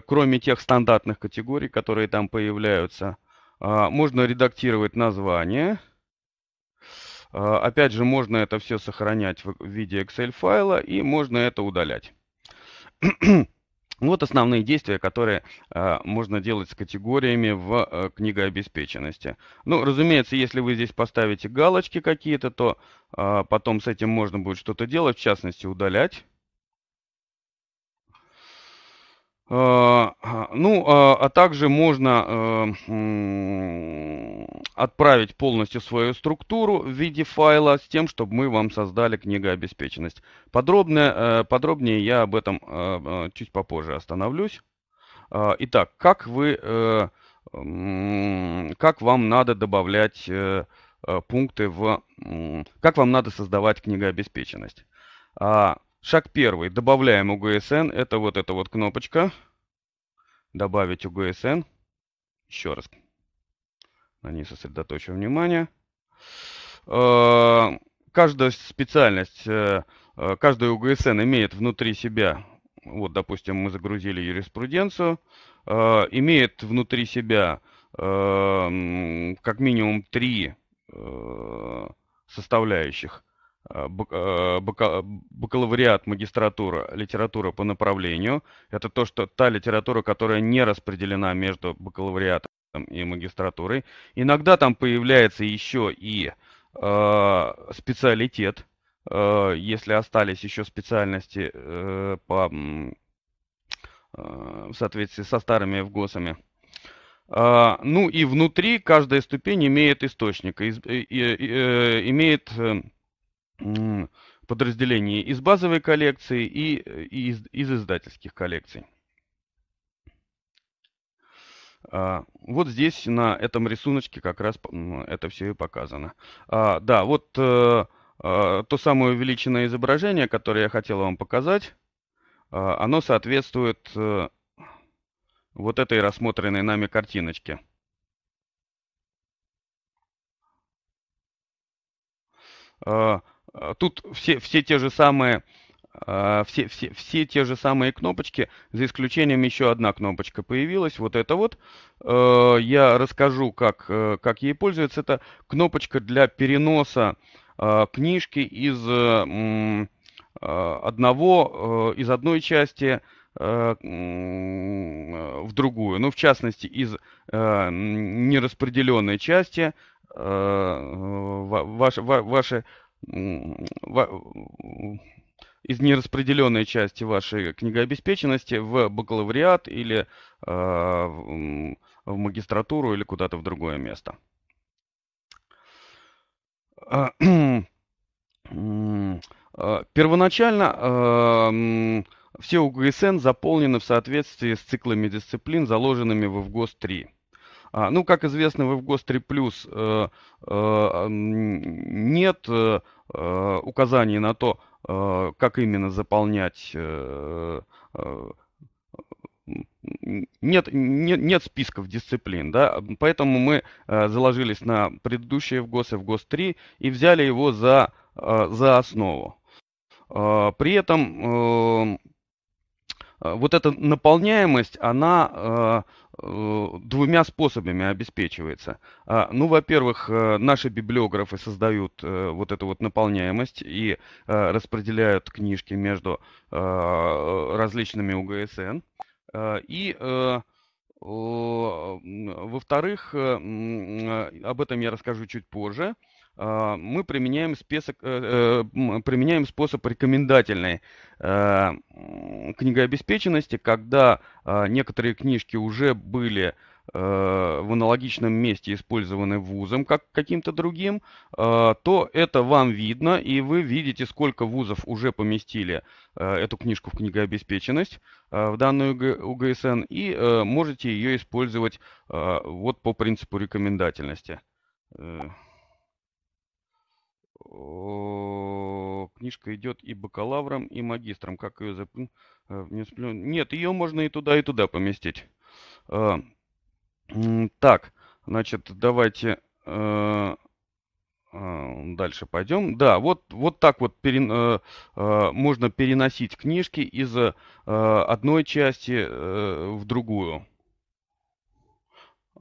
кроме тех стандартных категорий, которые там появляются. Можно редактировать название. Опять же, можно это все сохранять в виде Excel-файла и можно это удалять. Вот основные действия, которые можно делать с категориями в книгообеспеченности. Ну, разумеется, если вы здесь поставите галочки какие-то, то потом с этим можно будет что-то делать, в частности, удалять. А также можно отправить полностью свою структуру в виде файла с тем, чтобы мы вам создали книгообеспеченность. Подробнее я об этом чуть попозже остановлюсь. Итак, как вам надо добавлять пункты как вам надо создавать книгообеспеченность? Шаг первый. Добавляем УГСН. Это вот эта вот кнопочка. Добавить УГСН. Еще раз. На ней сосредоточу внимание. Каждая специальность, каждая УГСН имеет внутри себя, вот, допустим, мы загрузили юриспруденцию, имеет внутри себя как минимум 3 составляющих. Бакалавриат, магистратура, литература по направлению. Это то, что та литература, которая не распределена между бакалавриатом и магистратурой. Иногда там появляется еще и специалитет, если остались еще специальности в соответствии со старыми ВГОСами. Ну и внутри каждая ступень имеет источник, имеет подразделений из базовой коллекции и из издательских коллекций. Вот здесь на этом рисуночке как раз это все и показано. Да, вот то самое увеличенное изображение, которое я хотел вам показать, оно соответствует вот этой рассмотренной нами картиночке. Тут все те же самые кнопочки, за исключением еще одна кнопочка появилась, вот эта вот. Я расскажу, как ей пользоваться. Это кнопочка для переноса книжки из одной части в другую. Ну, в частности, из нераспределенной части из нераспределенной части вашей книгообеспеченности в бакалавриат или в магистратуру или куда-то в другое место. Первоначально все УГСН заполнены в соответствии с циклами дисциплин, заложенными в ВГОС-3. Ну, как известно, в ВГОС-3+, нет указаний на то, как именно заполнять, нет списков дисциплин, да? Поэтому мы заложились на предыдущие ВГОСы, ВГОС-3, и взяли его за основу. При этом вот эта наполняемость, она двумя способами обеспечивается. Ну, во-первых, наши библиографы создают вот эту вот наполняемость и распределяют книжки между различными УГСН. И, во-вторых, об этом я расскажу чуть позже, мы применяем способ рекомендательной книгообеспеченности, когда некоторые книжки уже были в аналогичном месте использованы вузом, как каким-то другим, то это вам видно, и вы видите, сколько вузов уже поместили эту книжку в книгообеспеченность в данную УГСН, и можете ее использовать вот по принципу рекомендательности. Книжка идет и бакалаврам, и магистрам. Как ее Нет, ее можно и туда поместить. Так, значит, давайте Дальше пойдем. Да, вот так вот можно переносить книжки из одной части в другую.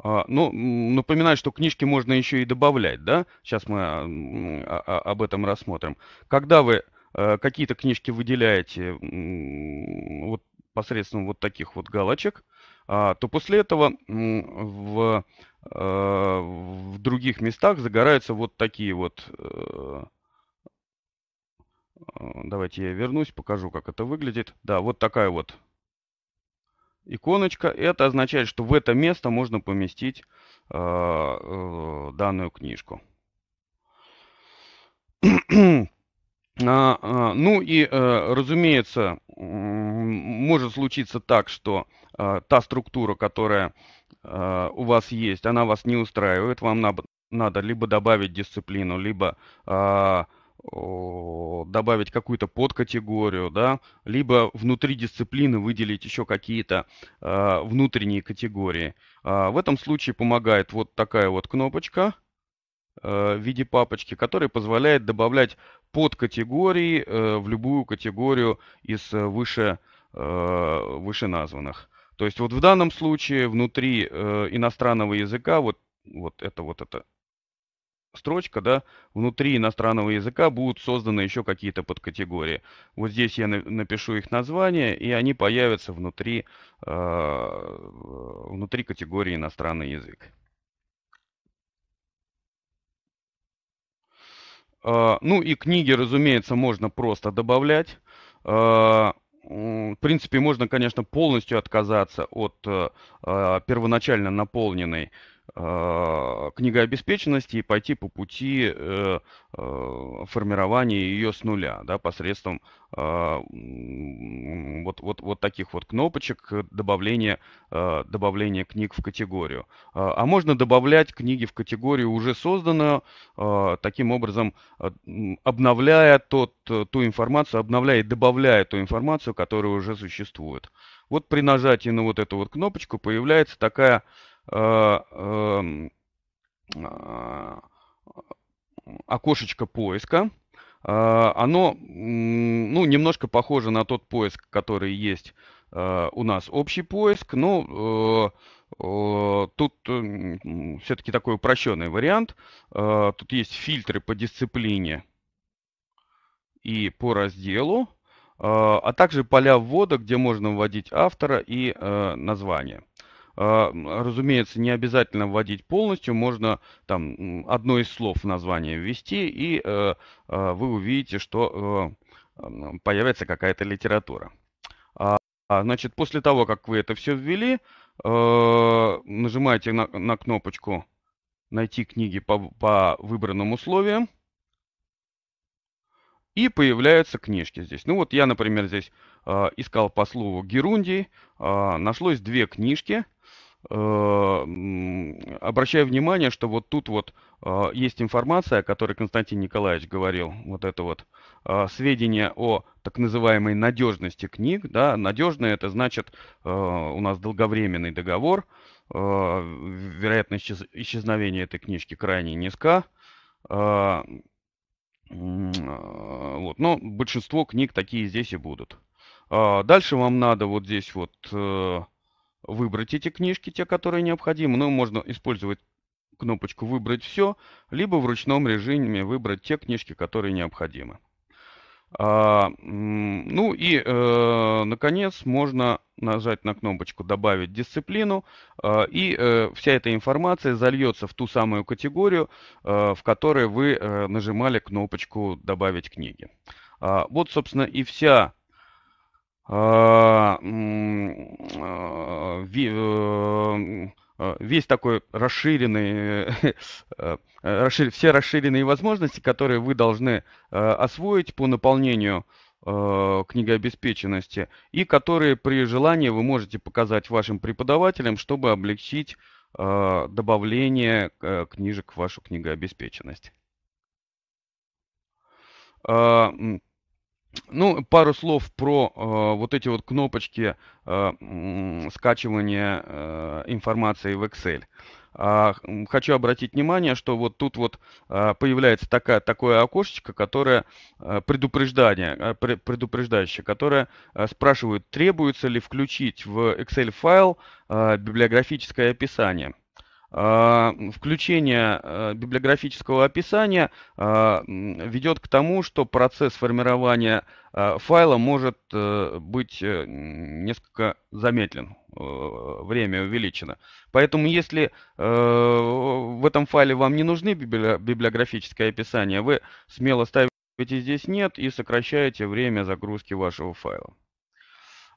Ну, напоминаю, что книжки можно еще и добавлять, да? Сейчас мы об этом рассмотрим. Когда вы какие-то книжки выделяете вот посредством вот таких вот галочек, то после этого в других местах загораются вот такие вот. Давайте я вернусь, покажу, как это выглядит. Да, вот такая вот иконочка. Это означает, что в это место можно поместить данную книжку. Ну и, разумеется, может случиться так, что та структура, которая у вас есть, она вас не устраивает. Вам надо либо добавить дисциплину, либо добавить какую-то подкатегорию, да, либо внутри дисциплины выделить еще какие-то внутренние категории. В этом случае помогает вот такая вот кнопочка в виде папочки, которая позволяет добавлять подкатегории в любую категорию из вышеназванных. То есть вот в данном случае внутри иностранного языка, вот эта строчка, да, внутри иностранного языка будут созданы еще какие-то подкатегории. Вот здесь я напишу их название, и они появятся внутри категории иностранный язык. Ну и книги, разумеется, можно просто добавлять. В принципе, можно, конечно, полностью отказаться от первоначально наполненной книгообеспеченности и пойти по пути формирования ее с нуля, да, посредством вот таких вот кнопочек добавления книг в категорию. А можно добавлять книги в категорию уже созданную, таким образом обновляя ту информацию, обновляя и добавляя ту информацию, которая уже существует. Вот при нажатии на вот эту вот кнопочку появляется такая окошечко поиска. Оно, ну, немножко похоже на тот поиск, который есть у нас, общий поиск, но тут все-таки такой упрощенный вариант. Тут есть фильтры по дисциплине и по разделу, а также поля ввода, где можно вводить автора и название. Разумеется, не обязательно вводить полностью, можно там одно из слов в название ввести, и вы увидите, что появится какая-то литература. Значит, после того, как вы это все ввели, нажимаете на кнопочку «Найти книги по выбранным условиям», и появляются книжки здесь. Ну вот я, например, здесь искал по слову «Герундий», нашлось две книжки. Обращаю внимание, что вот тут вот есть информация, о которой Константин Николаевич говорил, вот это вот сведения о так называемой надежности книг. Да, надежная — это значит, у нас долговременный договор, вероятность исчезновения этой книжки крайне низка. Вот, но большинство книг такие здесь и будут. Дальше вам надо вот здесь вот выбрать эти книжки, те, которые необходимы. Но можно использовать кнопочку «Выбрать все», либо в ручном режиме выбрать те книжки, которые необходимы. Ну и, наконец, можно нажать на кнопочку «Добавить дисциплину», и вся эта информация зальется в ту самую категорию, в которой вы нажимали кнопочку «Добавить книги». Вот, собственно, и вся весь такой все расширенные возможности, которые вы должны освоить по наполнению книгообеспеченности, и которые при желании вы можете показать вашим преподавателям, чтобы облегчить добавление книжек в вашу книгообеспеченность. Ну, пару слов про вот эти вот кнопочки скачивания информации в Excel. хочу обратить внимание, что вот тут вот появляется такое окошечко, которое предупреждающее, которое спрашивает, требуется ли включить в Excel-файл библиографическое описание. Включение библиографического описания ведет к тому, что процесс формирования файла может быть несколько замедлен, время увеличено. Поэтому если в этом файле вам не нужны библиографическое описание, вы смело ставите здесь «нет» и сокращаете время загрузки вашего файла.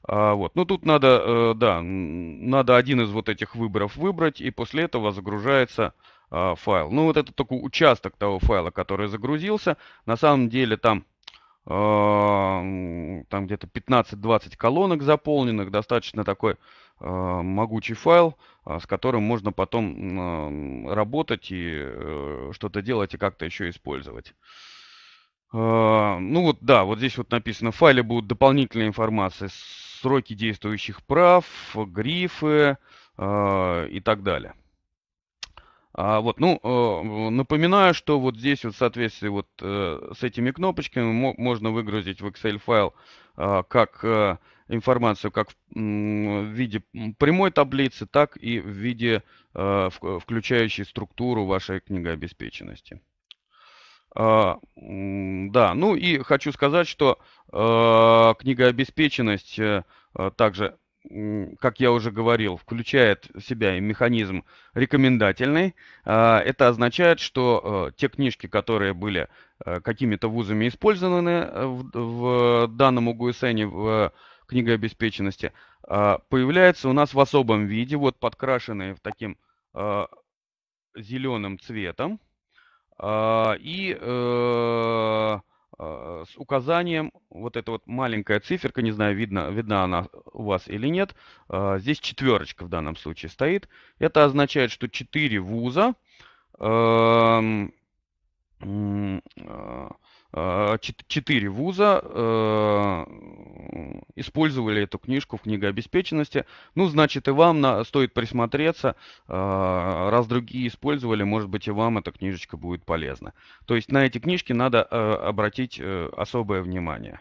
Вот. Ну, тут надо, да, надо один из вот этих выборов выбрать, и после этого загружается файл. Ну, вот это только участок того файла, который загрузился. На самом деле там где-то 15-20 колонок заполненных, достаточно такой могучий файл, с которым можно потом работать и что-то делать, и как-то еще использовать. Ну вот, да, вот здесь вот написано, в файле будут дополнительная информация, сроки действующих прав, грифы и так далее. Вот, ну, напоминаю, что вот здесь вот в соответствии вот с этими кнопочками можно выгрузить в Excel файл как информацию как в виде прямой таблицы, так и в виде включающей структуру вашей книгообеспеченности. Да, ну и хочу сказать, что книгообеспеченность также, как я уже говорил, включает в себя и механизм рекомендательный. Это означает, что те книжки, которые были какими-то вузами использованы в данном УГСН, в книгообеспеченности, появляются у нас в особом виде, вот подкрашенные в таким зеленым цветом. И с указанием, вот эта вот маленькая циферка, не знаю, видна она у вас или нет, здесь четверочка в данном случае стоит. Это означает, что 4 вуза, 4 вуза использовали эту книжку в книгообеспеченности. Ну, значит, и вам стоит присмотреться. Раз другие использовали, может быть, и вам эта книжечка будет полезна. То есть на эти книжки надо обратить особое внимание.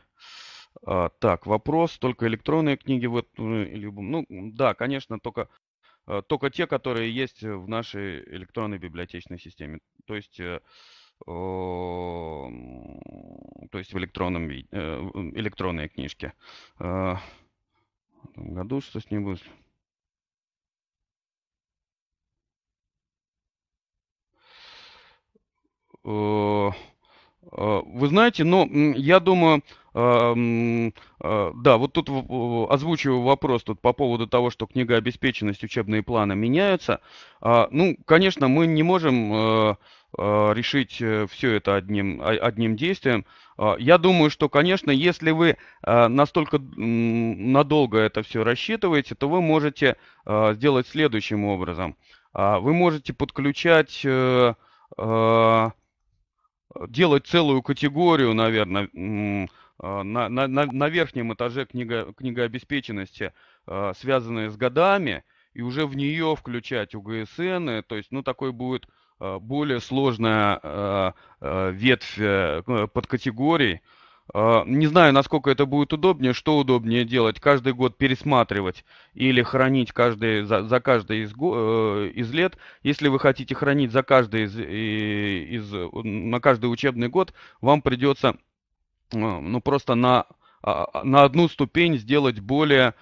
Так, вопрос. Только электронные книги? Ну, да, конечно, только те, которые есть в нашей электронной библиотечной системе. То есть в электронном виде, электронные книжки. В этом году что с ним будет? Вы знаете, но я думаю, да, вот тут озвучиваю вопрос тут по поводу того, что книгообеспеченность, учебные планы меняются. Ну, конечно, мы не можем решить все это одним действием. Я думаю, что, конечно, если вы настолько надолго это все рассчитываете, то вы можете сделать следующим образом. Вы можете подключать, делать целую категорию, наверное, на верхнем этаже книгообеспеченности, связанные с годами, и уже в нее включать УГСН, то есть, ну, такой будет более сложная ветвь подкатегорий. Не знаю, насколько это будет удобнее, что удобнее делать, каждый год пересматривать или хранить за каждый из лет. Если вы хотите хранить за каждый на каждый учебный год, вам придется, ну, просто на одну ступень сделать более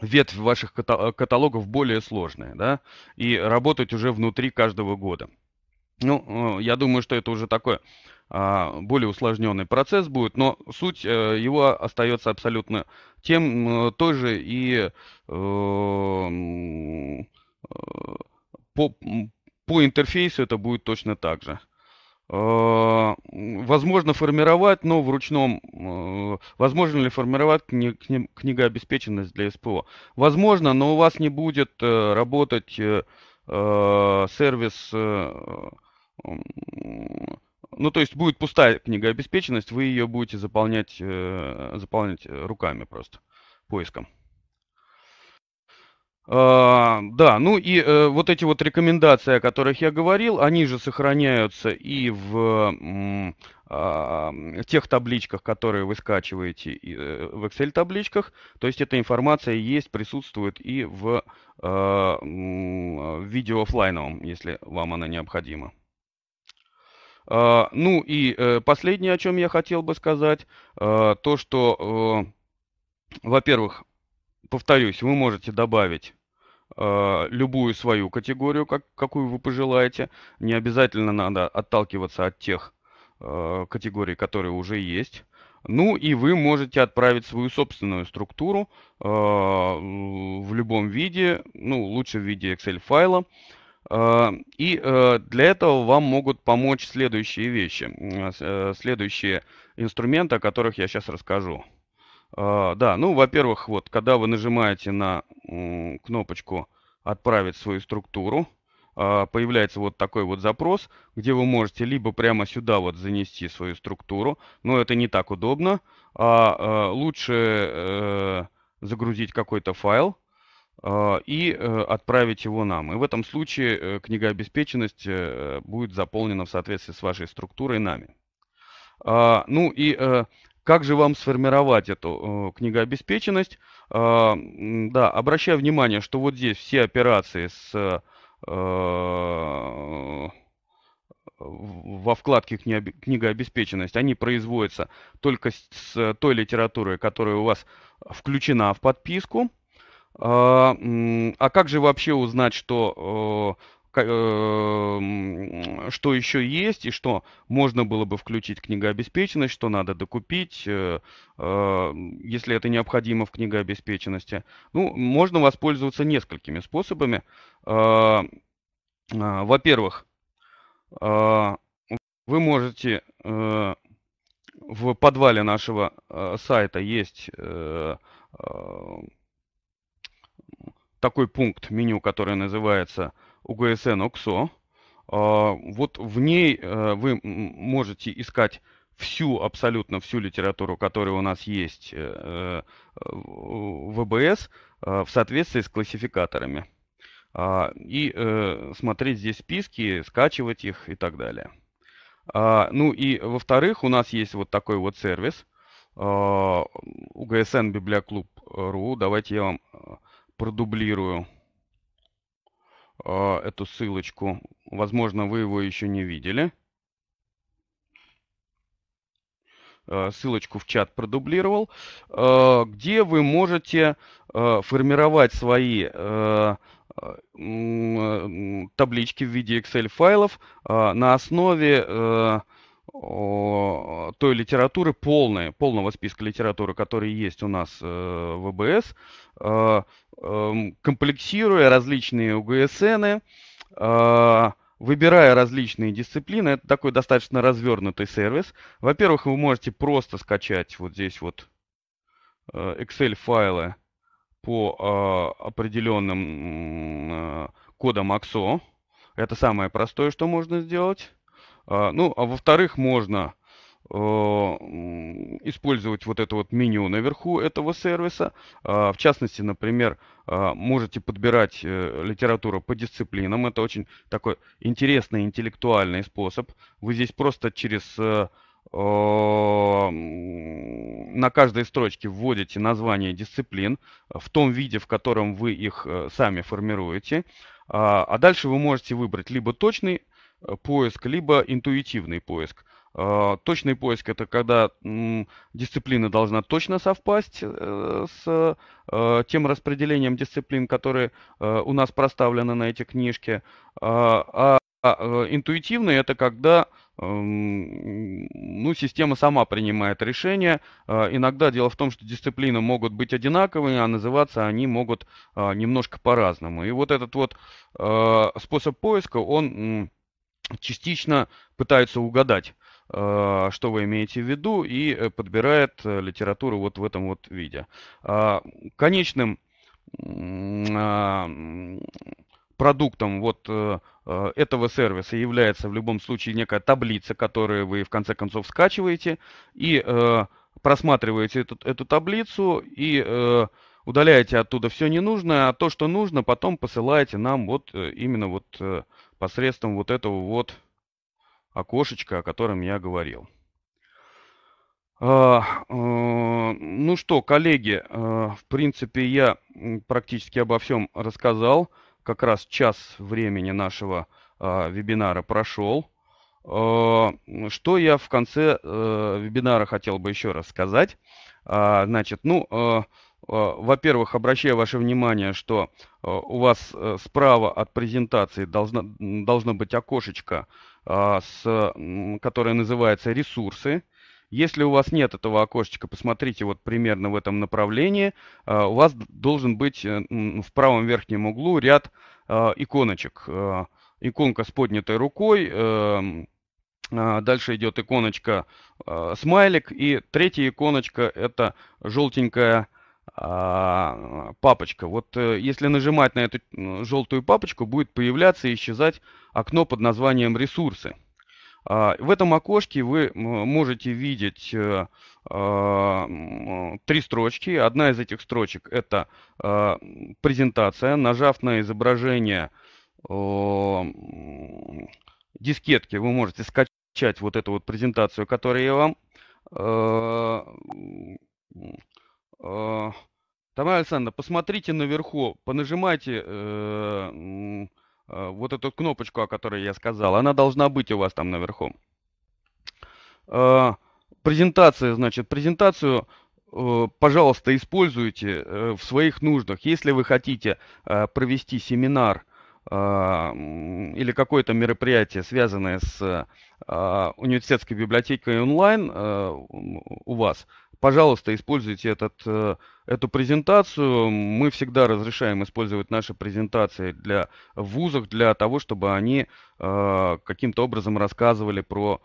ветвь ваших каталогов более сложная, да, и работать уже внутри каждого года. Ну, я думаю, что это уже такой более усложненный процесс будет, но суть его остается абсолютно той же, и по интерфейсу это будет точно так же. Возможно ли формировать книгообеспеченность для СПО? Возможно, но у вас не будет работать сервис, ну, то есть будет пустая книгообеспеченность, вы ее будете заполнять руками просто, поиском. Да, ну и вот эти вот рекомендации, о которых я говорил, они же сохраняются и в тех табличках, которые вы скачиваете в Excel-табличках. То есть эта информация есть, присутствует и в видео офлайновом, если вам она необходима. Ну и последнее, о чем я хотел бы сказать, то что, во-первых, повторюсь, вы можете добавить любую свою категорию, какую вы пожелаете. Не обязательно надо отталкиваться от тех категорий, которые уже есть. Ну и вы можете отправить свою собственную структуру в любом виде, ну лучше в виде Excel-файла. И для этого вам могут помочь следующие вещи, следующие инструменты, о которых я сейчас расскажу. Да, ну, во-первых, вот, когда вы нажимаете на кнопочку «Отправить свою структуру», появляется вот такой вот запрос, где вы можете либо прямо сюда вот занести свою структуру, но это не так удобно, а лучше загрузить какой-то файл и отправить его нам. И в этом случае книгообеспеченность будет заполнена в соответствии с вашей структурой нами. Ну и как же вам сформировать эту книгообеспеченность? Да, обращаю внимание, что вот здесь все операции во вкладке «Книгообеспеченность», они производятся только с той литературой, которая у вас включена в подписку. А как же вообще узнать, что еще есть и что можно было бы включить в книгообеспеченность, что надо докупить, если это необходимо в книгообеспеченности? Ну, можно воспользоваться несколькими способами. Во-первых, вы можете, в подвале нашего сайта есть такой пункт меню, который называется УГСН ОКСО. Вот в ней вы можете искать абсолютно всю литературу, которая у нас есть в ЭБС в соответствии с классификаторами. И смотреть здесь списки, скачивать их и так далее. Ну и во-вторых, у нас есть вот такой вот сервис УГСН библиоклуб.ру. Давайте я вам продублирую эту ссылочку. Возможно, вы его еще не видели. Ссылочку в чат продублировал, где вы можете формировать свои таблички в виде Excel-файлов на основе той литературы, полного списка литературы, который есть у нас в ЭБС, комплексируя различные УГСНы, выбирая различные дисциплины. Это такой достаточно развернутый сервис. Во-первых, вы можете просто скачать вот здесь вот Excel-файлы по определенным кодам ОКСО. Это самое простое, что можно сделать. Ну, а во-вторых, можно использовать вот это вот меню наверху этого сервиса. В частности, например, можете подбирать литературу по дисциплинам. Это очень такой интересный интеллектуальный способ. Вы здесь просто на каждой строчке вводите название дисциплин в том виде, в котором вы их сами формируете. А дальше вы можете выбрать либо точный поиск, либо интуитивный поиск. Точный поиск — это когда дисциплина должна точно совпасть с тем распределением дисциплин, которые у нас проставлены на эти книжки. А интуитивный — это когда ну, система сама принимает решение. Иногда дело в том, что дисциплины могут быть одинаковыми, а называться они могут немножко по-разному. И вот этот вот способ поиска, он частично пытается угадать, что вы имеете в виду, и подбирает литературу вот в этом вот виде. Конечным продуктом вот этого сервиса является в любом случае некая таблица, которую вы в конце концов скачиваете и просматриваете эту таблицу, и удаляете оттуда все ненужное, а то, что нужно, потом посылаете нам вот именно вот посредством вот этого вот окошечка, о котором я говорил. Ну что, коллеги, в принципе, я практически обо всем рассказал. Как раз час времени нашего вебинара прошел. Что я в конце вебинара хотел бы еще раз сказать. Значит, во-первых, обращаю ваше внимание, что у вас справа от презентации должно быть окошечко, которое называется «Ресурсы». Если у вас нет этого окошечка, посмотрите вот примерно в этом направлении. У вас должен быть в правом верхнем углу ряд иконочек. Иконка с поднятой рукой, дальше идет иконочка смайлик, и третья иконочка — это желтенькая папочка. Вот если нажимать на эту желтую папочку, будет появляться и исчезать окно под названием «Ресурсы». В этом окошке вы можете видеть три строчки. Одна из этих строчек — это презентация. Нажав на изображение дискетки, вы можете скачать вот эту вот презентацию, которую я вам... Тамара Александровна, посмотрите наверху, понажимайте... вот эту кнопочку, о которой я сказал, она должна быть у вас там наверху. Презентация, значит, презентацию, пожалуйста, используйте в своих нуждах. Если вы хотите провести семинар или какое-то мероприятие, связанное с университетской библиотекой онлайн у вас, пожалуйста, используйте эту презентацию. Мы всегда разрешаем использовать наши презентации для вузов, для того, чтобы они каким-то образом рассказывали про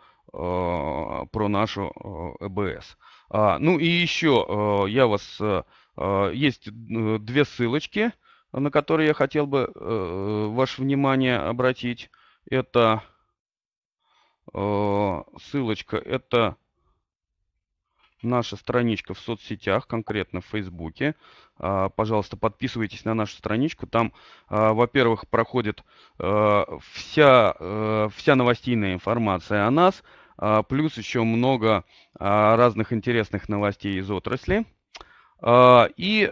нашу ЭБС. Ну и еще есть две ссылочки, на которые я хотел бы ваше внимание обратить. Это ссылочка, это... наша страничка в соцсетях, конкретно в Фейсбуке. Пожалуйста, подписывайтесь на нашу страничку. Там, во-первых, проходит вся новостная информация о нас, плюс еще много разных интересных новостей из отрасли. И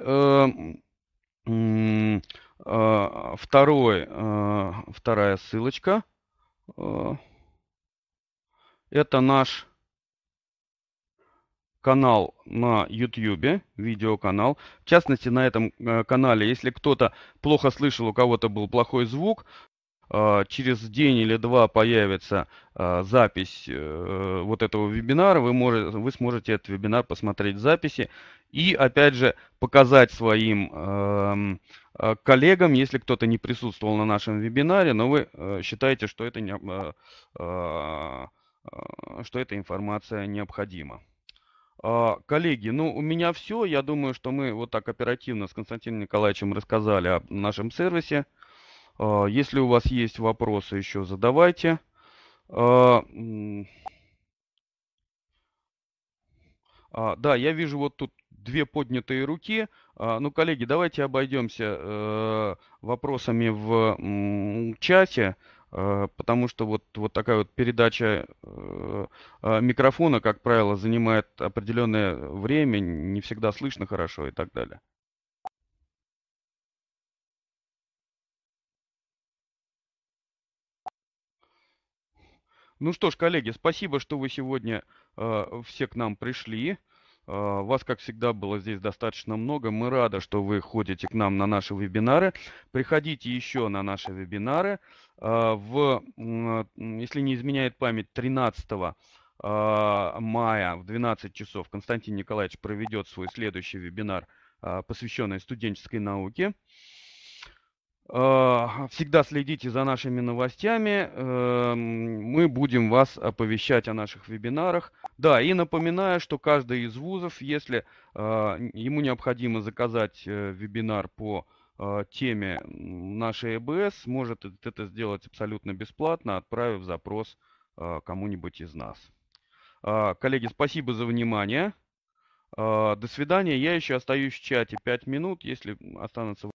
вторая ссылочка. Это наш канал на YouTube, видеоканал. В частности, на этом канале, если кто-то плохо слышал, у кого-то был плохой звук, через день или два появится запись вот этого вебинара. Вы сможете этот вебинар посмотреть в записи и, опять же, показать своим коллегам, если кто-то не присутствовал на нашем вебинаре, но вы считаете, что эта информация необходима. Коллеги, у меня все. Я думаю, что мы вот так оперативно с Константином Николаевичем рассказали о нашем сервисе. Если у вас есть вопросы, еще задавайте. Да, я вижу вот тут две поднятые руки. Ну, коллеги, давайте обойдемся вопросами в чате. Потому что вот такая вот передача микрофона, как правило, занимает определенное время, не всегда слышно хорошо и так далее. Ну что ж, коллеги, спасибо, что вы сегодня все к нам пришли. Вас, как всегда, было здесь достаточно много. Мы рады, что вы ходите к нам на наши вебинары. Приходите еще на наши вебинары. Если не изменяет память, 13 мая в 12 часов Константин Николаевич проведет свой следующий вебинар, посвященный студенческой науке. Всегда следите за нашими новостями, мы будем вас оповещать о наших вебинарах. Да, и напоминаю, что каждый из вузов, если ему необходимо заказать вебинар по теме нашей ЭБС, может это сделать абсолютно бесплатно, отправив запрос кому-нибудь из нас. Коллеги, спасибо за внимание. До свидания. Я еще остаюсь в чате 5 минут, если останутся